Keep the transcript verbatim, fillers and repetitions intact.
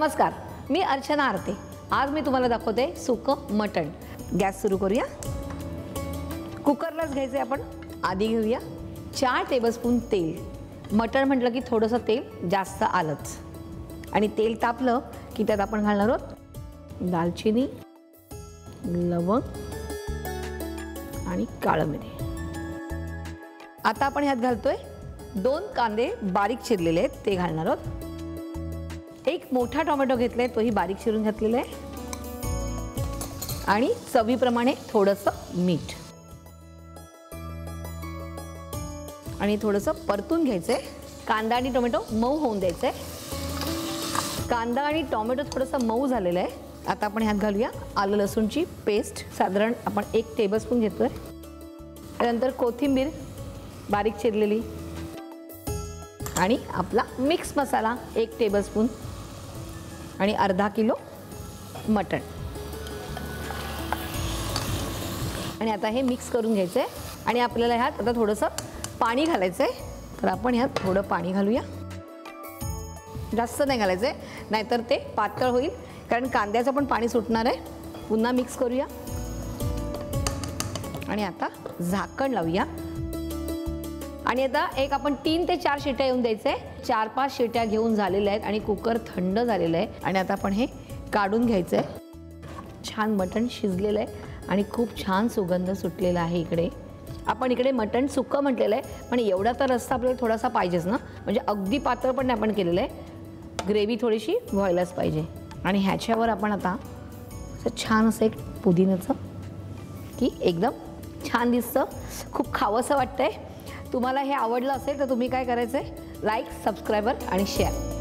नमस्कार, मी अर्चना आरते. आज मी तुम्हाला दाखवते सुकं मटण. गॅस सुरू करूया. कुकरलाच घ्यायचे आपण. आधी घेऊया चार टेबलस्पून तेल. मटण म्हटलं की थोडंसं तेल जास्त आलंच. आणि तेल तापलं की त्यात आपण घालणार आहोत दालचिनी, लवंग आणि काळं मिरी. आता आपण ह्यात घालतोय दोन कांदे बारीक चिरलेले आहेत, ते घालणार आहोत. एक मोठा टोमॅटो घेतलाय, तोही बारीक चिरून घातलेला आहे. आणि चवीप्रमाणे थोडंसं मीठ आणि थोडंसं परतून घ्यायचंय. कांदा आणि टोमॅटो मऊ होऊन द्यायचंय. कांदा आणि टोमॅटो थोडंसं मऊ झालेलं आहे. आता आपण ह्यात घालूया आलं लसूणची पेस्ट. साधारण आपण एक टेबलस्पून घेतोय. त्यानंतर कोथिंबीर बारीक चिरलेली आणि आपला मिक्स मसाला एक टेबलस्पून आणि अर्धा किलो मटण. आणि आता हे मिक्स करून घ्यायचं आहे. आणि आपल्याला ह्यात आता थोडंसं पाणी घालायचं आहे. तर आपण ह्यात थोडं पाणी घालूया. जास्त नाही घालायचं आहे, नाहीतर ते पातळ होईल, कारण कांद्याचं पण पाणी सुटणार आहे. पुन्हा मिक्स करूया आणि आता झाकण लावूया. आणि आता एक आपण तीन ते चार शिट्या येऊन द्यायचे. चार पाच शिट्या घेऊन झालेल्या आहेत आणि कुकर थंड झालेलं आहे. आणि आता आपण हे काढून घ्यायचं आहे. छान मटण शिजलेलं आहे आणि खूप छान सुगंध सुटलेला आहे. इकडे आपण इकडे मटण सुक्कं म्हटलेलं आहे, पण एवढा तर रस्सा आपल्याला थोडासा पाहिजेच ना. म्हणजे अगदी पातळ पण नाही आपण केलेलं आहे, ग्रेव्ही थोडीशी व्हायलाच पाहिजे. आणि ह्याच्यावर आपण आता असं छान असं एक पुदिन्याचं, की एकदम छान दिसतं, खूप खावंसं वाटतं आहे. तुम्हाला हे आवडलं असेल तर तुम्ही काय करायचं आहे, लाईक, सबस्क्रायबर आणि शेअर.